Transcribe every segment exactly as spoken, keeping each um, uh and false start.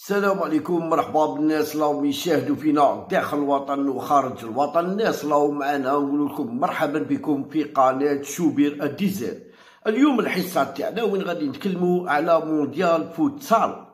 السلام عليكم، مرحبا بالناس راهم يشاهدوا فينا داخل الوطن وخارج الوطن. الناس راهم معنا، نقول لكم مرحبا بكم في قناه شوبير ديزير. اليوم الحصه تاعنا وين غادي نتكلموا على مونديال الفوتسال،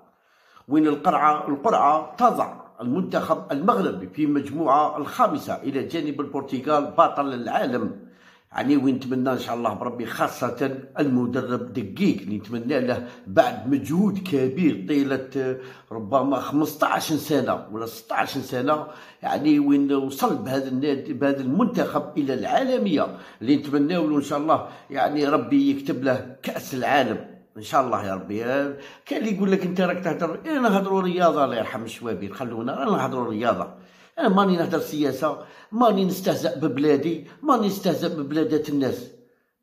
وين القرعه القرعه تضع المنتخب المغربي في مجموعه الخامسه الى جانب البرتغال بطل العالم. يعني ونتمنى ان شاء الله بربي، خاصه المدرب دقيق نتمنى له بعد مجهود كبير طيله ربما خمسطاش سنه ولا ستطاش سنه، يعني وين وصل بهذا النادي بهذا المنتخب الى العالميه اللي نتمناو له ان شاء الله، يعني ربي يكتب له كاس العالم ان شاء الله يا ربي. كاين اللي يقول لك انت راك تهضر، انا نهضروا رياضه الله يرحم الشوابير، خلونا انا نهضروا رياضه، انا ماني نهضر سياسه، ماني نستهزأ ببلادي، ماني نستهزأ ببلادات الناس،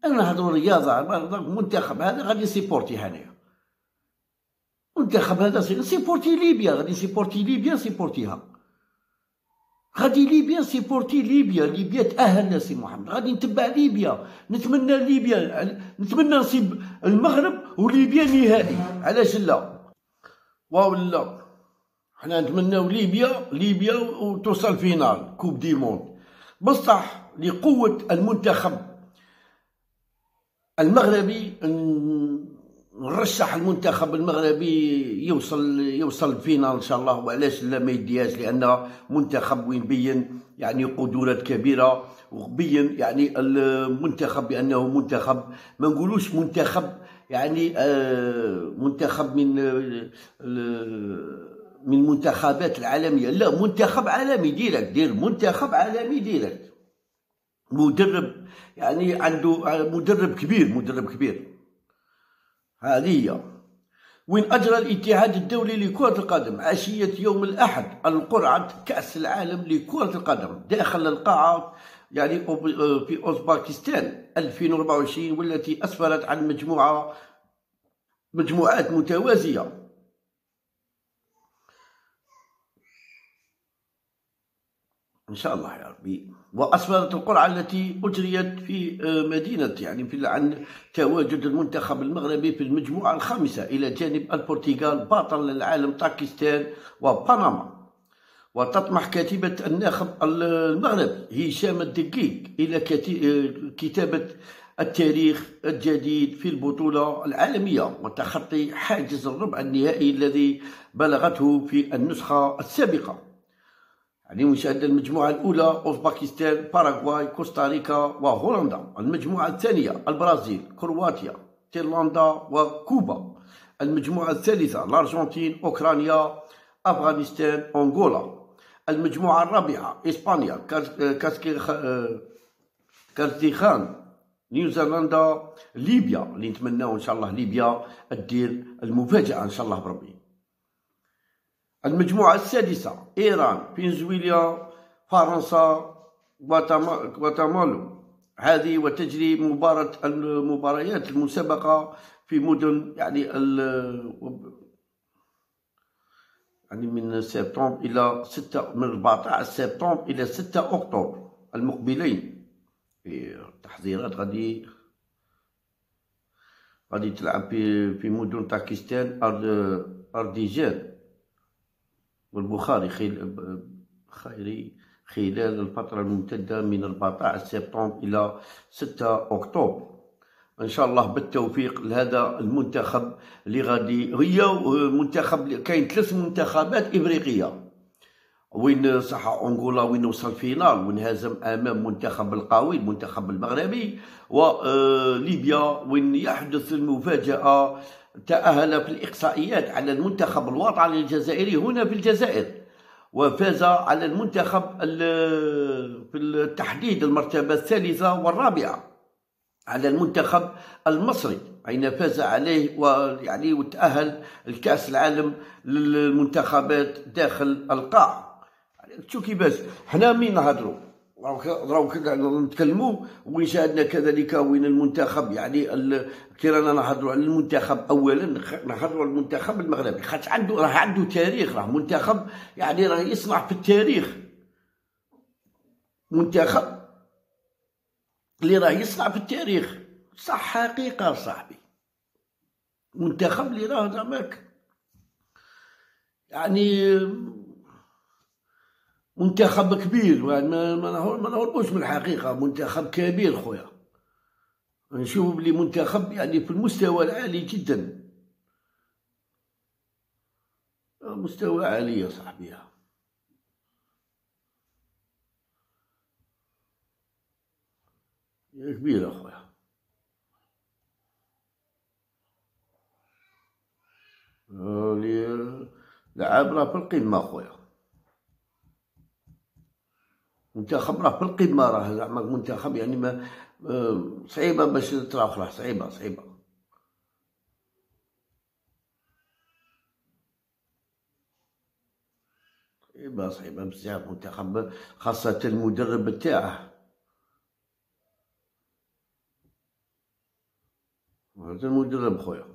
انا نهضروا رياضه. المنتخب هذا غادي نسيبورتي هنايا، المنتخب هذا سيبورتي ليبيا، غادي نسيبورتي ليبيا نسيبورتيها، غادي ليبيا سيبورتي ليبيا، ليبيا تأهلنا سي محمد، غادي نتبع ليبيا، نتمنى ليبيا، نتمنى نصيب المغرب وليبيا نهائي، علاش لا؟ ولا حنا نتمناو ليبيا ليبيا وتوصل فينال كوب دي موند، بصح لقوة المنتخب المغربي نرشح المنتخب المغربي يوصل يوصل فينا ان شاء الله، وعلاش لا ما يديهاش، لان منتخب وين بين يعني قدرات كبيره، وبين يعني المنتخب بانه منتخب ما نقولوش منتخب يعني آه منتخب من من المنتخبات العالميه، لا منتخب عالمي ديرك، دير منتخب عالمي ديرك، مدرب يعني عنده مدرب كبير مدرب كبير. هذه وين أجرى الاتحاد الدولي لكرة القدم عشية يوم الأحد القرعة كأس العالم لكرة القدم داخل القاعة يعني في أوزبكستان ألفين وأربعة وعشرين، والتي أسفرت عن مجموعة مجموعات متوازية. إن شاء الله يا ربي. وأسفرت القرعة التي أجريت في مدينة يعني في عن تواجد المنتخب المغربي في المجموعة الخامسة إلى جانب البرتغال بطل العالم باكستان وبنما. وتطمح كتيبة الناخب المغربي هشام الدقيق إلى كتابة التاريخ الجديد في البطولة العالمية وتخطي حاجز الربع النهائي الذي بلغته في النسخة السابقة. يعني مشاهدة المجموعة الأولى أوزبكستان، باراغواي، كوستاريكا وهولندا. المجموعة الثانية البرازيل، كرواتيا، تايلاندا وكوبا. المجموعة الثالثة الأرجنتين، أوكرانيا، أفغانستان، أنغولا. المجموعة الرابعة إسبانيا، كازاخستان، نيوزيلندا، ليبيا اللي نتمناو إن شاء الله ليبيا تدير المفاجأة إن شاء الله بربي. المجموعة السادسة إيران، فنزويلا، فرنسا وتامالو. هذه وتجري مباراة المباريات المسابقة في مدن يعني ال يعني من سبتمبر إلى ستة من أربعطاش سبتمبر إلى ستة أكتوبر المقبلين. التحضيرات غادي غادي تلعب في في مدن باكستان، أرديجان والبخاري خيري خلال الفترة الممتدة من أربعطاش سبتمبر إلى ستة أكتوبر. إن شاء الله بالتوفيق لهذا المنتخب اللي غادي ريو منتخب. كاين ثلاث منتخبات إفريقية وين صح أنغولا وين وصل فينال وانهزم أمام منتخب القوي المنتخب المغربي، وليبيا وين يحدث المفاجأة، تأهل في الإقصائيات على المنتخب الوطني الجزائري هنا في الجزائر، وفاز على المنتخب في التحديد المرتبة الثالثة والرابعة على المنتخب المصري أين فاز عليه، ويعني وتأهل الكأس العالم للمنتخبات داخل القاع. شو كيفاش حنا مين نهضروا راهو نتكلموا وشاهدنا كذلك وين المنتخب يعني كي رانا نهضروا على المنتخب اولا نهضروا على المنتخب المغربي، خاطر عنده راه عنده تاريخ، راه منتخب يعني راه يصنع في التاريخ، منتخب اللي راه يصنع في التاريخ صح حقيقه صاحبي، منتخب اللي راه زعماك يعني منتخب كبير، يعني ما نهربوش من الحقيقه، منتخب كبير خويا. نشوف بلي منتخب يعني في المستوى العالي جدا، مستوى عالي يا صاحبي. يا كبير اخويا، اللي لعاب راه في القمه اخويا، منتخب راه في القمه، راه زعما منتخب يعني ما صعيبه باش تراوح، صعيبه صعيبه. صعيبه صعيبه بزاف منتخب، خاصة المدرب تاعه هذا المدرب خويا. بس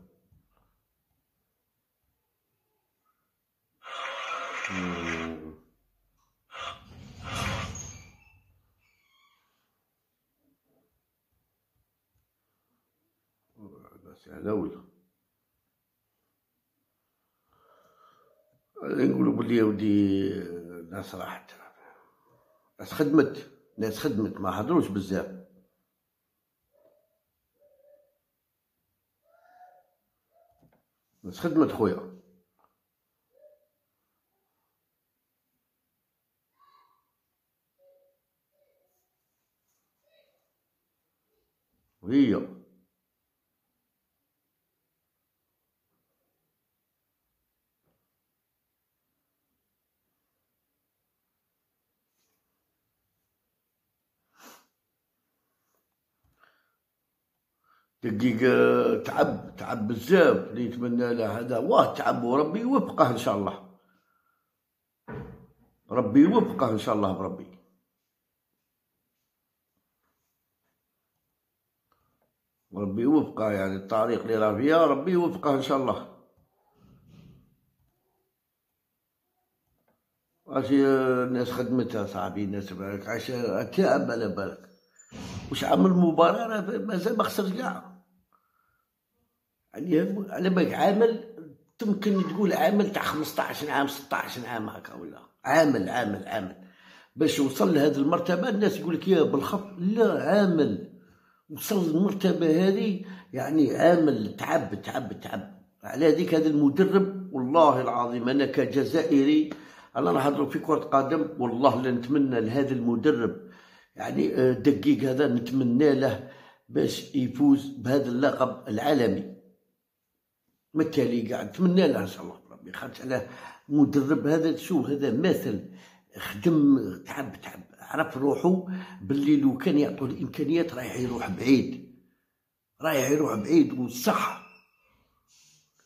هذا ولا نقولوا بلي ودي الناس راحت، الناس خدمت، الناس خدمت، ما هضروش بزاف. بس خدمة خويا، هي دقيق تعب، تعب بزاف، اللي يتمنى له هذا واه تعب، وربي يوفقه ان شاء الله، ربي يوفقه ان شاء الله بربي. ربي يوفقه يعني الطريق اللي راه فيها، ربي يوفقه ان شاء الله. ماشي الناس خدمتها صاحبي، الناس بالك عاش تعب على بالك، واش عمل مباراة راه مازال ما خسرش كاع، يعني على بالك عامل، تمكن تقول عامل تاع خمسطاش عام، ستطاش عام هكا، ولا عامل عامل عامل باش وصل لهذه المرتبة. الناس يقول لك يا بالخف، لا عامل وصل للمرتبة هذه، يعني عامل تعب تعب تعب على هذيك. هذا المدرب والله العظيم أنا كجزائري أنا نهضر في كرة قدم، والله لا نتمنى لهذا المدرب يعني دقيق هذا، نتمنى له باش يفوز بهذا اللقب العالمي متالي قاعد، نتمنى له ان شاء الله ربي، خاطر على مدرب هذا شو هذا ماثل، خدم تعب تعب، عرف روحو باللي لو كان يعطوه الامكانيات رايح يروح بعيد، رايح يروح بعيد وصح.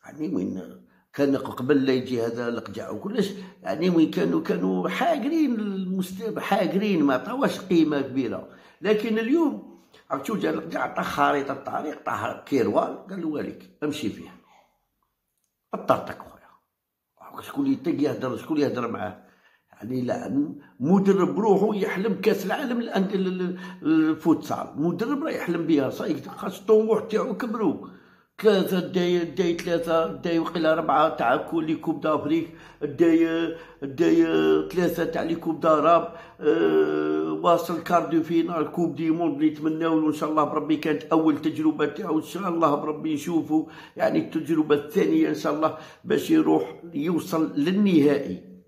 يعني وين كان قبل لا يجي هذا القجع وكلش، يعني وين كانوا كانوا حاقرين المستوى، حاقرين ما عطاوش قيمه كبيره. لكن اليوم عرفتو جا القجع عطاه خريطه الطريق، عطاه كيروان قال له واليك امشي فيها، بطرتك خويا. شكون يطيق يهدر، شكون يهدر معاه؟ يعني لا مدرب روحو يحلم كاس العالم الفوتسال، مدرب راه يحلم بها صايك، خاص الطموح تاعو كبرو، ثلاثة داي داي ثلاثة داي وقيلة ربعة تاع كولي كوب دافريك، داي داي ثلاثة تاع لي كوب داراب، أه واصل كاردو فينال كوب دي موند اللي يتمناولو ان شاء الله بربي. كانت اول تجربة تاعو ان شاء الله بربي نشوفو يعني التجربة الثانية ان شاء الله باش يروح يوصل للنهائي،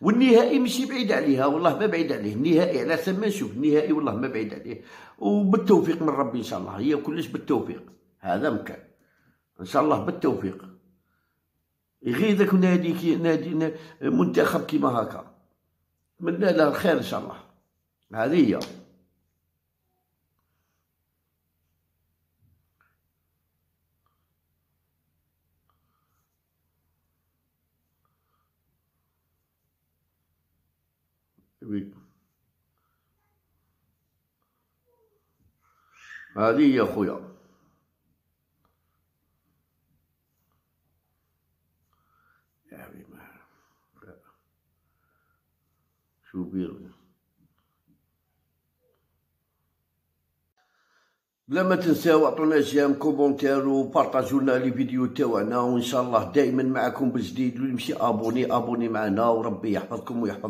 والنهائي ماشي بعيد عليها، والله ما بعيد عليه النهائي، على ثم نشوف النهائي والله ما بعيد عليه، وبالتوفيق من ربي ان شاء الله، هي كلش بالتوفيق. هذا مكان ان شاء الله بالتوفيق، غير ذاك نادي كي نادي منتخب كيما هكا، نتمنى له الخير ان شاء الله. هذه هي هذه هي خويا. شوبير بلا ما تنساو عطونا جيم كومونتير وبارطاجوا لنا لي فيديو تاعنا، وان شاء الله دائما معكم بالجديد. واللي يمشي ابوني ابوني معنا، وربي يحفظكم ويحفظ